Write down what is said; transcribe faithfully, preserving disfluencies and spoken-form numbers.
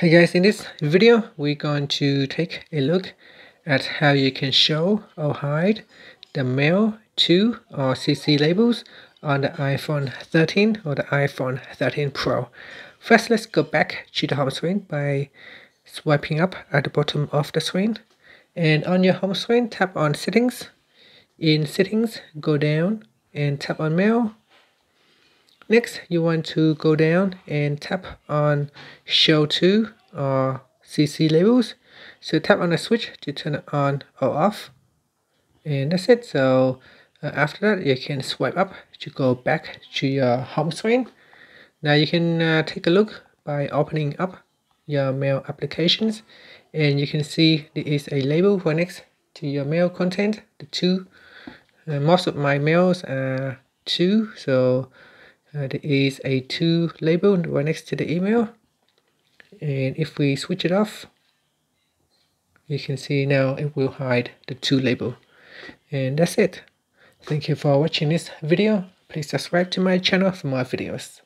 Hey guys, in this video we're going to take a look at how you can show or hide the mail to or C C labels on the iPhone thirteen or the iPhone thirteen Pro. First, let's go back to the home screen by swiping up at the bottom of the screen, and on your home screen tap on settings. In settings, go down and tap on mail. Next, you want to go down and tap on show to or C C labels. So tap on the switch to turn it on or off. And that's it. So uh, after that, you can swipe up to go back to your home screen. Now you can uh, take a look by opening up your mail applications. And you can see there is a label for next to your mail content, the two. Uh, most of my mails are two. So Uh, there is a two label right next to the email, and if we switch it off, you can see now it will hide the two label. And that's it. Thank you for watching this video. Please subscribe to my channel for more videos.